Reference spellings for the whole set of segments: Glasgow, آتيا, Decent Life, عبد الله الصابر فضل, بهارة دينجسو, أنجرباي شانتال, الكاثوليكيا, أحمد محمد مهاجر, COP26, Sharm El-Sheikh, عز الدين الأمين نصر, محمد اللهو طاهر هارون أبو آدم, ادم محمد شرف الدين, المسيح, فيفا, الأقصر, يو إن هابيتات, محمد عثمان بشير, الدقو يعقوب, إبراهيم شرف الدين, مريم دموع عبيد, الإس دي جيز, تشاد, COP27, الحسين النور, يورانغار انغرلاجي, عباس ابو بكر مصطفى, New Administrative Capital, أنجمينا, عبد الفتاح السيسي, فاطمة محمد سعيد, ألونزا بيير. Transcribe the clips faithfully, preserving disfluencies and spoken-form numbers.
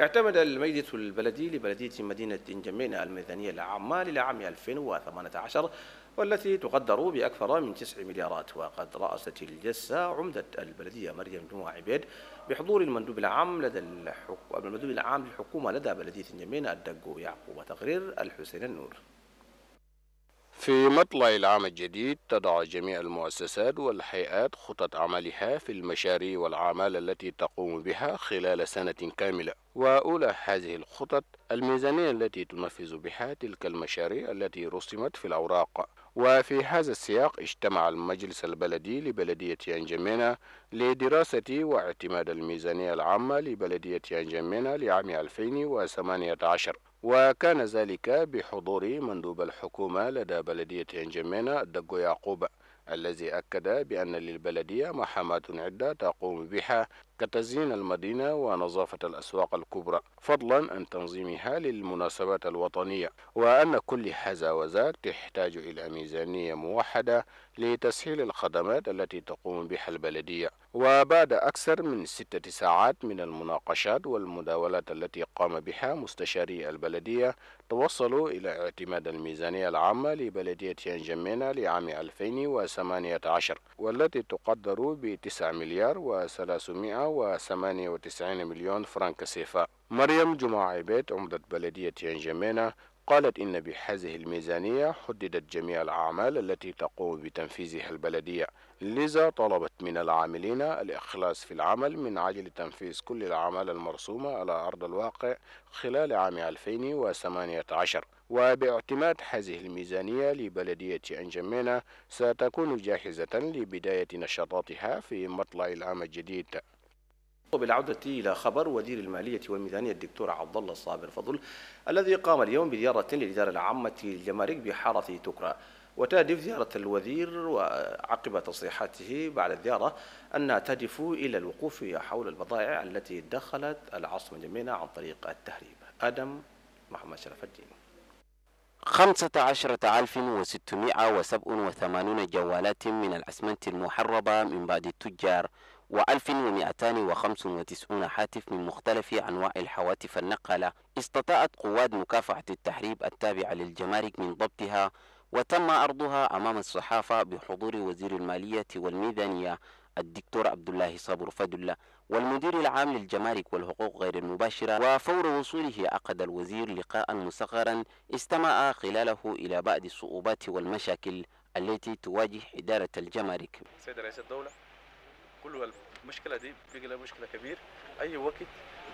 اعتمد المجلس البلدي لبلدية مدينة أنجمينا الميزانية العامة للعام ألفين وثمانية عشر والتي تقدر بأكثر من تسعة مليارات، وقد رأست الجلسة عمدة البلدية مريم دموع عبيد بحضور المندوب العام لدى الحكومة المندوب العام للحكومة لدى بلدية أنجمينا الدقو يعقوب، وتقرير الحسين النور. في مطلع العام الجديد تضع جميع المؤسسات والهيئات خطط عملها في المشاريع والأعمال التي تقوم بها خلال سنة كاملة، وأولى هذه الخطط الميزانية التي تنفذ بها تلك المشاريع التي رسمت في الأوراق. وفي هذا السياق اجتمع المجلس البلدي لبلدية أنجمينا لدراسة واعتماد الميزانية العامة لبلدية أنجمينا لعام ألفين وثمانية عشر، وكان ذلك بحضور مندوب الحكومة لدى بلدية أنجمينا الدقو يعقوب، الذي أكد بأن للبلدية مهامات عدة تقوم بها كتزيين المدينة ونظافة الأسواق الكبرى، فضلا عن تنظيمها للمناسبات الوطنية، وأن كل هذا وذاك تحتاج إلى ميزانية موحدة لتسهيل الخدمات التي تقوم بها البلدية. وبعد أكثر من ستة ساعات من المناقشات والمداولات التي قام بها مستشاري البلدية توصلوا إلى اعتماد الميزانية العامة لبلدية أنجمينا لعام ألفين وثمانية عشر والتي تقدر ب تسعة مليار وثلاثمائة وثمانية وتسعين مليون فرنك سيفا. مريم جمعة عبيد عمدة بلدية أنجمينا قالت إن بهذه الميزانية حددت جميع الأعمال التي تقوم بتنفيذها البلدية، لذا طلبت من العاملين الإخلاص في العمل من أجل تنفيذ كل الأعمال المرسومة على أرض الواقع خلال عام ألفين وثمانية عشر. وباعتماد هذه الميزانية لبلدية أنجمينا ستكون جاهزة لبداية نشاطاتها في مطلع العام الجديد. وبالعودة إلى خبر ودير المالية والميزانية الدكتور عبد الله الصابر فضل الذي قام اليوم بزيارة للإدارة العامة للجمارك بحارة تكرى، وتهدف زيارة الوزير وعقب تصريحاته بعد الزيارة أنها تهدف إلى الوقوف حول البضائع التي دخلت العاصمة أنجمينا عن طريق التهريب. ادم محمد شرف الدين. خمسة عشرة ألف وستمائة وسبع وثمانون جوالات من الأسمنت المحربة من بعد التجار، وألف ومئتان وخمس وتسعون هاتف من مختلف أنواع الهواتف النقالة استطاعت قوات مكافحة التحريب التابعة للجمارك من ضبطها، وتم عرضها أمام الصحافة بحضور وزير المالية والميزانية الدكتور عبد الله الصابر فضل والمدير العام للجمارك والحقوق غير المباشرة. وفور وصوله عقد الوزير لقاء مصغرا استمع خلاله إلى بعض الصعوبات والمشاكل التي تواجه إدارة الجمارك. سيد رئيس الدولة، كل المشكلة دي بيجي لها مشكلة كبير، أي وقت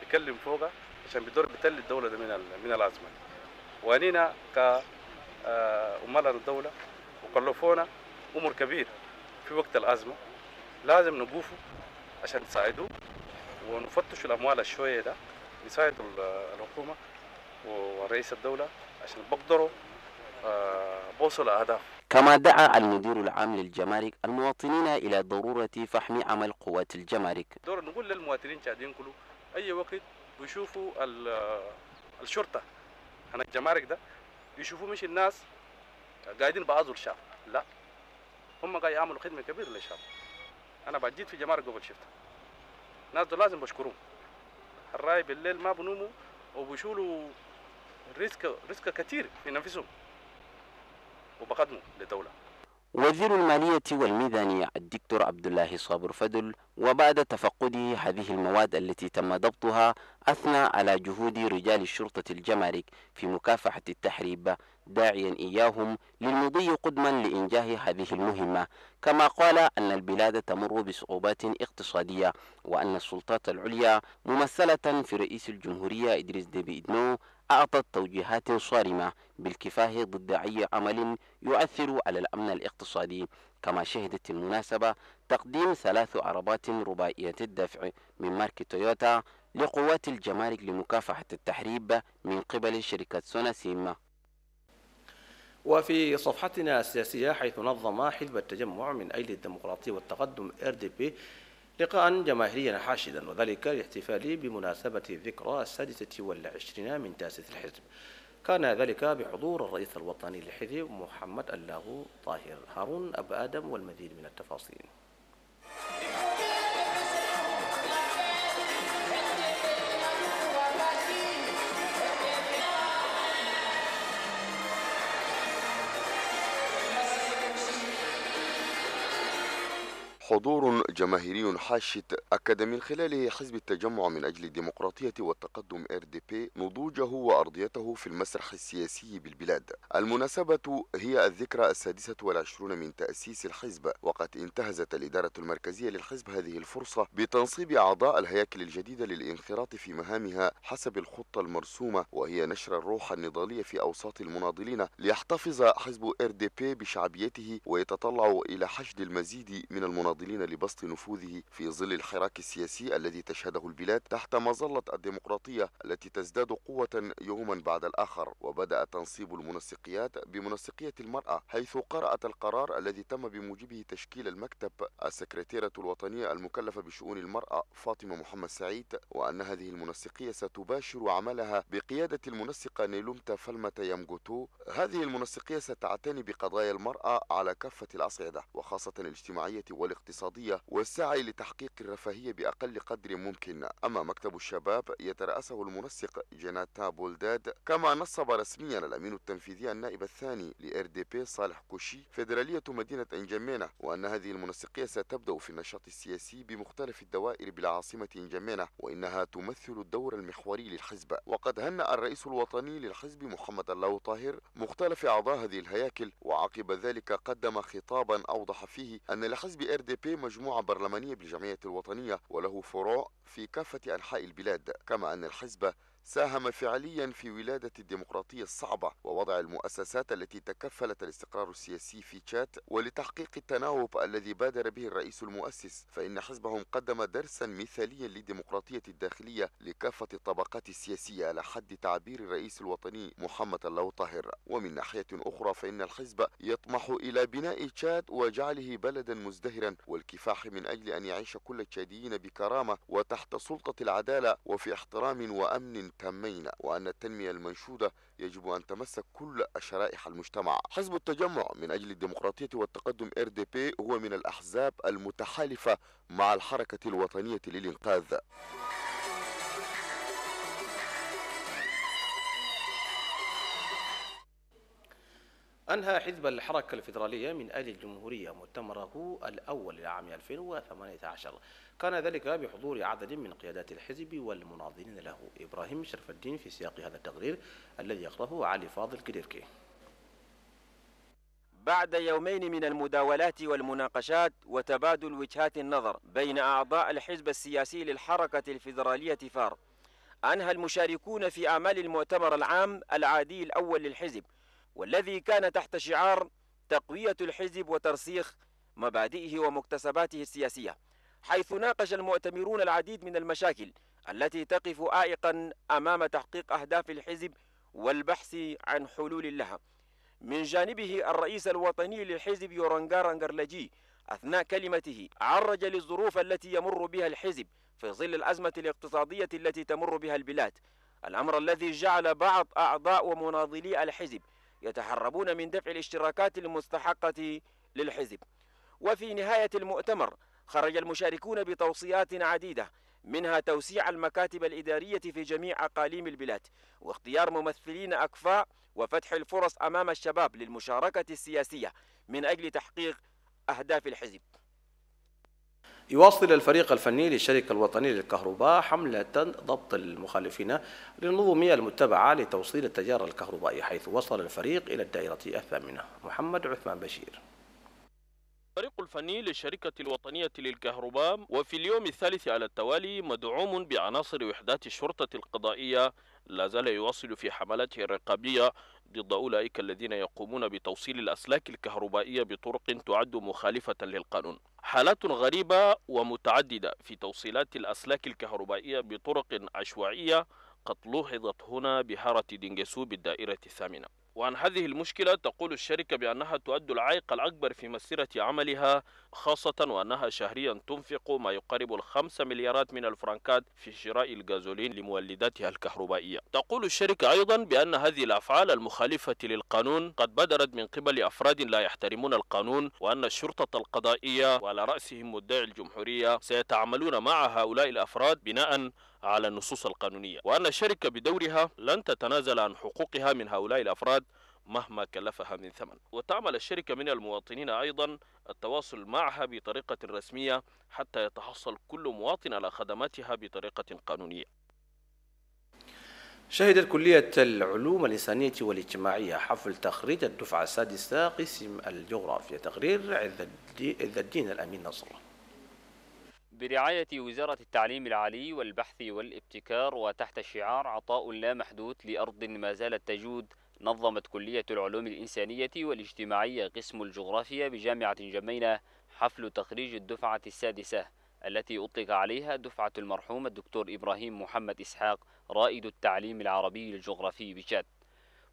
بيكلم فوقها عشان بيدور بتل الدولة ده من من الأزمة، وأنينا كعمال الدولة وكلفونا أمور كبيرة في وقت الأزمة، لازم نقوفوا عشان نساعدوه ونفتشوا الأموال الشوية ده، نساعدوا الحكومة ورئيس الدولة عشان بقدروا بوصل أهداف. كما دعا المدير العام للجمارك المواطنين إلى ضرورة فحم عمل قوات الجمارك. دور نقول للمواطنين قاعدين كله أي وقت بيشوفوا الشرطة عن الجمارك ده بيشوفوا مش الناس قاعدين بعضوا الشعب، لا هم قاعد يعملوا خدمة كبيرة للشعب. أنا بجيت في جمارك قبل شفتها، الناس دول لازم بشكرهم، الراي بالليل ما بنوموا وبيشولوا رزق رزق كتير في نفسهم وبقدمه للدولة. وزير المالية والميزانية الدكتور عبد الله صابر فضل وبعد تفقده هذه المواد التي تم ضبطها أثنى على جهود رجال شرطة الجمارك في مكافحة التحريب، داعيا إياهم للمضي قدما لإنجاح هذه المهمة. كما قال أن البلاد تمر بصعوبات اقتصادية، وأن السلطات العليا ممثلة في رئيس الجمهورية إدريس ديبي إدنو أعطت توجيهات صارمة بالكفاح ضد أي عمل يؤثر على الأمن الاقتصادي. كما شهدت المناسبة تقديم ثلاث عربات رباعية الدفع من مارك تويوتا لقوات الجمارك لمكافحة التحريب من قبل شركة سوناسيم. وفي صفحتنا السياسية، حيث نظم حزب التجمع من أجل الديمقراطية والتقدم آر دي بي لقاء جماهيريا حاشدا، وذلك للاحتفال بمناسبة الذكرى السادسة والعشرين من تأسيس الحزب. كان ذلك بحضور الرئيس الوطني للحزب محمد اللهو طاهر هارون أبو آدم، والمزيد من التفاصيل. حضور جماهيري حاشد أكد من خلاله حزب التجمع من أجل الديمقراطية والتقدم آر دي بي نضوجه وأرضيته في المسرح السياسي بالبلاد. المناسبة هي الذكرى السادسة والعشرون من تأسيس الحزب، وقد انتهزت الإدارة المركزية للحزب هذه الفرصة بتنصيب أعضاء الهياكل الجديدة للانخراط في مهامها حسب الخطة المرسومة، وهي نشر الروح النضالية في أوساط المناضلين ليحتفظ حزب آر دي بي بشعبيته ويتطلع إلى حشد المزيد من المناضلين لبسط نفوذه في ظل الحراك السياسي الذي تشهده البلاد تحت مظلة الديمقراطية التي تزداد قوة يوما بعد الآخر. وبدأ تنصيب المنسقيات بمنسقية المرأة، حيث قرأت القرار الذي تم بموجبه تشكيل المكتب السكرتيرة الوطنية المكلفة بشؤون المرأة فاطمة محمد سعيد، وأن هذه المنسقية ستباشر عملها بقيادة المنسقة نيلومتا فالمتا يامغوتو. هذه المنسقية ستعتني بقضايا المرأة على كافة الأصعدة، وخاصة الاجتماعية والاقتصادية الاقتصادية والسعي لتحقيق الرفاهية بأقل قدر ممكن. أما مكتب الشباب يترأسه المنسق جناتا بولداد، كما نصب رسميا الأمين التنفيذي النائب الثاني لآر دي بي صالح كوشي فدرالية مدينة أنجمينا، وأن هذه المنسقية ستبدأ في النشاط السياسي بمختلف الدوائر بالعاصمة أنجمينا، وإنها تمثل الدور المحوري للحزب. وقد هنأ الرئيس الوطني للحزب محمد اللهو طاهر مختلف أعضاء هذه الهياكل، وعقب ذلك قدم خطابا أوضح فيه أن لحزب آر دي بي مجموعة برلمانية بالجمعية الوطنية وله فروع في كافة أنحاء البلاد، كما أن الحزب ساهم فعليا في ولادة الديمقراطية الصعبة ووضع المؤسسات التي تكفلت الاستقرار السياسي في تشاد، ولتحقيق التناوب الذي بادر به الرئيس المؤسس، فإن حزبهم قدم درسا مثاليا للديمقراطية الداخلية لكافة الطبقات السياسية على حد تعبير الرئيس الوطني محمد اللهو طاهر. ومن ناحية أخرى فإن الحزب يطمح إلى بناء تشاد وجعله بلدا مزدهرا، والكفاح من أجل أن يعيش كل التشاديين بكرامة وتحت سلطة العدالة وفي احترام وأمن تمينا، وأن التنمية المنشودة يجب أن تمسك كل شرائح المجتمع. حزب التجمع من أجل الديمقراطية والتقدم آر دي بي هو من الأحزاب المتحالفة مع الحركة الوطنية للإنقاذ. أنهى حزب الحركة الفدرالية من أجل الجمهورية مؤتمره الأول لعام ألفين وثمانية عشر، كان ذلك بحضور عدد من قيادات الحزب والمناضلين له. إبراهيم شرف الدين في سياق هذا التقرير الذي يقرأه علي فاضل كديركي. بعد يومين من المداولات والمناقشات وتبادل وجهات النظر بين أعضاء الحزب السياسي للحركة الفدرالية فار، أنهى المشاركون في أعمال المؤتمر العام العادي الأول للحزب، والذي كان تحت شعار تقوية الحزب وترسيخ مبادئه ومكتسباته السياسية، حيث ناقش المؤتمرون العديد من المشاكل التي تقف عائقا أمام تحقيق أهداف الحزب والبحث عن حلول لها. من جانبه الرئيس الوطني للحزب يورانغار انغرلاجي أثناء كلمته عرج للظروف التي يمر بها الحزب في ظل الأزمة الاقتصادية التي تمر بها البلاد، الأمر الذي جعل بعض أعضاء ومناضلي الحزب يتهربون من دفع الاشتراكات المستحقة للحزب. وفي نهاية المؤتمر خرج المشاركون بتوصيات عديدة، منها توسيع المكاتب الإدارية في جميع أقاليم البلاد واختيار ممثلين أكفاء وفتح الفرص أمام الشباب للمشاركة السياسية من أجل تحقيق أهداف الحزب. يواصل الفريق الفني للشركة الوطنية للكهرباء حملة ضبط المخالفين للنظمية المتبعة لتوصيل التيار الكهربائي، حيث وصل الفريق إلى الدائرة الثامنة. محمد عثمان بشير. الفريق الفني للشركة الوطنية للكهرباء وفي اليوم الثالث على التوالي مدعوم بعناصر وحدات الشرطة القضائية لا زال يواصل في حملاته الرقابية ضد أولئك الذين يقومون بتوصيل الأسلاك الكهربائية بطرق تعد مخالفة للقانون. حالات غريبة ومتعددة في توصيلات الأسلاك الكهربائية بطرق عشوائية قد لوحظت هنا بهارة دينجسو بالدائرة الثامنة. وعن هذه المشكلة تقول الشركة بأنها تؤدي العائق الأكبر في مسيرة عملها، خاصة وأنها شهريا تنفق ما يقارب الخمسة مليارات من الفرنكات في شراء الغازولين لمولداتها الكهربائية. تقول الشركة أيضا بأن هذه الأفعال المخالفة للقانون قد بدرت من قبل أفراد لا يحترمون القانون، وأن الشرطة القضائية وعلى رأسهم مدعي الجمهورية سيتعاملون مع هؤلاء الأفراد بناء على النصوص القانونية، وأن الشركة بدورها لن تتنازل عن حقوقها من هؤلاء الأفراد مهما كلفها من ثمن. وتعمل الشركة من المواطنين أيضا التواصل معها بطريقة رسمية حتى يتحصل كل مواطن على خدماتها بطريقة قانونية. شهدت كلية العلوم الإنسانية والاجتماعية حفل تخريج الدفعة السادسة قسم الجغرافيا. تقرير عز الدين الأمين نصر. برعاية وزارة التعليم العالي والبحث والابتكار وتحت شعار عطاء لا محدود لأرض ما زالت تجود، نظمت كلية العلوم الإنسانية والاجتماعية قسم الجغرافيا بجامعة أنجمينا حفل تخريج الدفعة السادسة التي أطلق عليها دفعة المرحوم الدكتور إبراهيم محمد إسحاق رائد التعليم العربي الجغرافي بشات.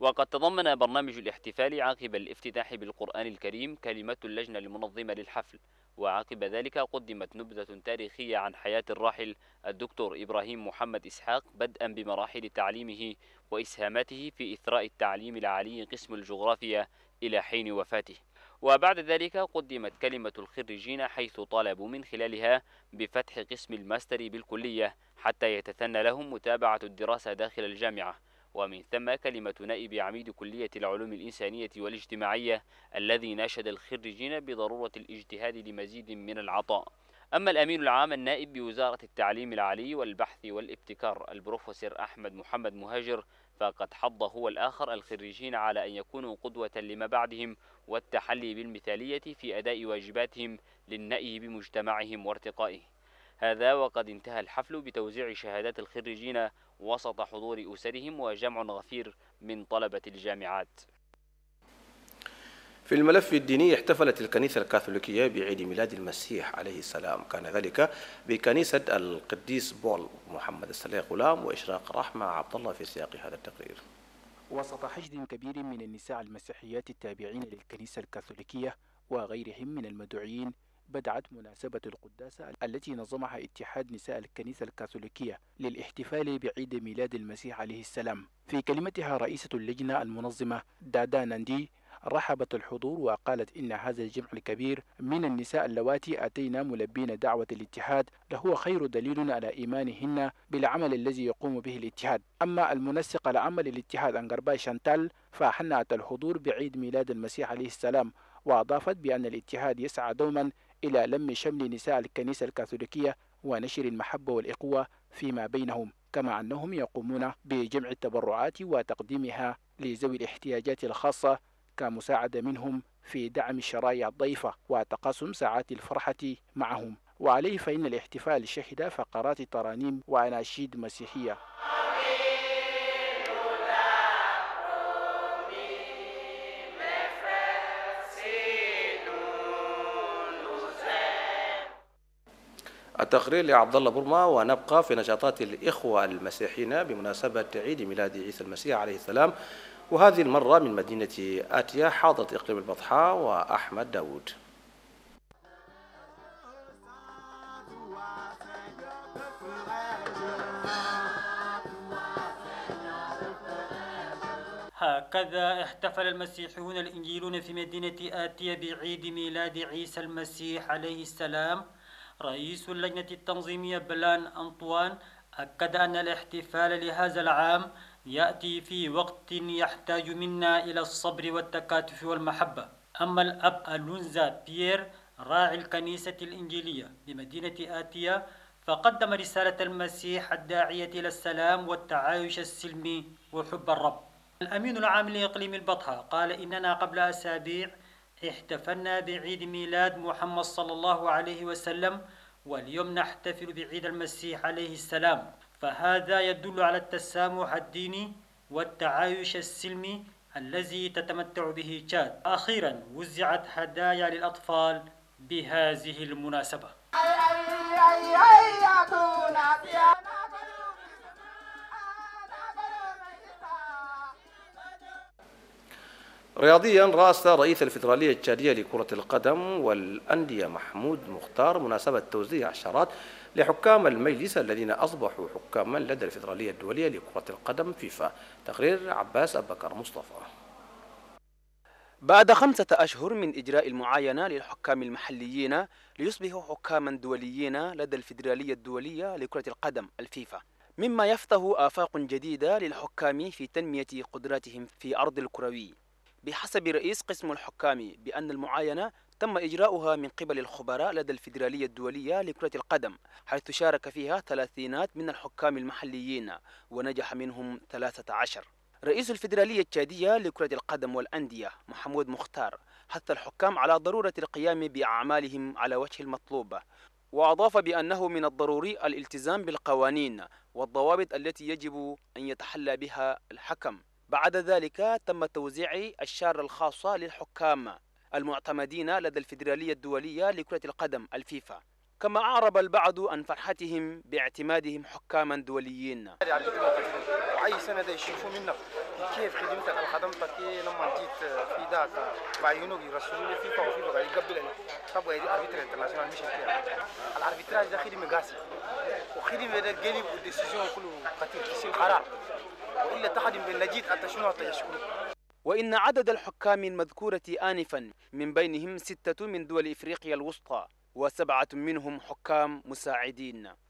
وقد تضمن برنامج الاحتفال عقب الافتتاح بالقرآن الكريم كلمة اللجنة المنظمة للحفل، وعقب ذلك قدمت نبذة تاريخية عن حياة الراحل الدكتور إبراهيم محمد إسحاق بدءا بمراحل تعليمه وإسهاماته في إثراء التعليم العالي قسم الجغرافيا إلى حين وفاته. وبعد ذلك قدمت كلمة الخريجين حيث طالبوا من خلالها بفتح قسم الماستر بالكلية حتى يتثنى لهم متابعة الدراسة داخل الجامعة. ومن ثم كلمة نائب عميد كلية العلوم الإنسانية والاجتماعية الذي ناشد الخريجين بضرورة الاجتهاد لمزيد من العطاء. أما الأمين العام النائب بوزارة التعليم العالي والبحث والابتكار البروفيسور أحمد محمد مهاجر فقد حض هو الآخر الخريجين على أن يكونوا قدوة لما بعدهم والتحلي بالمثالية في أداء واجباتهم للنأي بمجتمعهم وارتقائه. هذا وقد انتهى الحفل بتوزيع شهادات الخريجين وسط حضور أسرهم وجمع غفير من طلبة الجامعات. في الملف الديني احتفلت الكنيسة الكاثوليكية بعيد ميلاد المسيح عليه السلام، كان ذلك بكنيسة القديس بول محمد السليق غلام. وإشراق رحمة عبد الله في سياق هذا التقرير. وسط حشد كبير من النساء المسيحيات التابعين للكنيسة الكاثوليكية وغيرهم من المدعوين، بدعت مناسبة القداسة التي نظمها اتحاد نساء الكنيسة الكاثوليكية للاحتفال بعيد ميلاد المسيح عليه السلام. في كلمتها رئيسة اللجنة المنظمة دادا ناندي رحبت الحضور وقالت إن هذا الجمع الكبير من النساء اللواتي أتينا ملبين دعوة الاتحاد لهو خير دليل على إيمانهن بالعمل الذي يقوم به الاتحاد. أما المنسق لعمل الاتحاد أنجرباي شانتال فحنأت الحضور بعيد ميلاد المسيح عليه السلام، وأضافت بأن الاتحاد يسعى دوما إلى لم شمل نساء الكنيسة الكاثوليكية ونشر المحبة والإخوة فيما بينهم، كما أنهم يقومون بجمع التبرعات وتقديمها لذوي الاحتياجات الخاصة كمساعدة منهم في دعم الشرايع الضيفة وتقاسم ساعات الفرحة معهم. وعليه فإن الاحتفال شهد فقرات ترانيم وأناشيد مسيحية. التقرير لعبد الله برما. ونبقى في نشاطات الإخوة المسيحيين بمناسبة عيد ميلاد عيسى المسيح عليه السلام، وهذه المرة من مدينة آتيا حاضرة إقليم البطحاء وأحمد داود. هكذا احتفل المسيحيون الإنجيلون في مدينة آتيا بعيد ميلاد عيسى المسيح عليه السلام. رئيس اللجنة التنظيمية بلان أنطوان أكد أن الاحتفال لهذا العام يأتي في وقت يحتاج منا إلى الصبر والتكاتف والمحبة. أما الأب ألونزا بيير راعي الكنيسة الإنجيلية بمدينة آتيا فقدم رسالة المسيح الداعية إلى السلام والتعايش السلمي وحب الرب. الأمين العام لإقليم البطحاء قال إننا قبل أسابيع احتفلنا بعيد ميلاد محمد صلى الله عليه وسلم، واليوم نحتفل بعيد المسيح عليه السلام، فهذا يدل على التسامح الديني والتعايش السلمي الذي تتمتع به تشاد. أخيرا وزعت هدايا للأطفال بهذه المناسبة. رياضيا، رأس رئيس الفدرالية التشادية لكرة القدم والأندية محمود مختار مناسبة توزيع عشرات لحكام المجلس الذين أصبحوا حكاما لدى الفدرالية الدولية لكرة القدم فيفا. تقرير عباس ابو بكر مصطفى. بعد خمسة أشهر من إجراء المعاينة للحكام المحليين ليصبحوا حكاما دوليين لدى الفدرالية الدولية لكرة القدم الفيفا، مما يفتح آفاق جديدة للحكام في تنمية قدراتهم في أرض الكروي. بحسب رئيس قسم الحكام بأن المعاينة تم إجراؤها من قبل الخبراء لدى الفدرالية الدولية لكرة القدم، حيث شارك فيها ثلاثينات من الحكام المحليين ونجح منهم ثلاثة عشر. رئيس الفدرالية التشادية لكرة القدم والأندية محمود مختار حث الحكام على ضرورة القيام بأعمالهم على وجه المطلوب، وأضاف بأنه من الضروري الالتزام بالقوانين والضوابط التي يجب أن يتحلى بها الحكم. بعد ذلك تم توزيع الشارة الخاصة للحكام المعتمدين لدى الفدرالية الدولية لكرة القدم الفيفا، كما أعرب البعض عن فرحتهم باعتمادهم حكاما دوليين. أي سنة يشوفوا منك كيف خدمتك خدمتك لما جيت في ذاك بعيونك يرسلوا لي فيفا وفيفا قاعد يقبل أنا. طب هذه أربيتر انترناشونال مش كده؟ الأربيتراج ده خدمة قاسي وخدمة ده قلب والديسيجن كله قتيل يصير قرار وإلا تخدم بين لجيت أنت شنو هتشكره. وإن عدد الحكام المذكورة آنفا من بينهم ستة من دول إفريقيا الوسطى وسبعة منهم حكام مساعدين.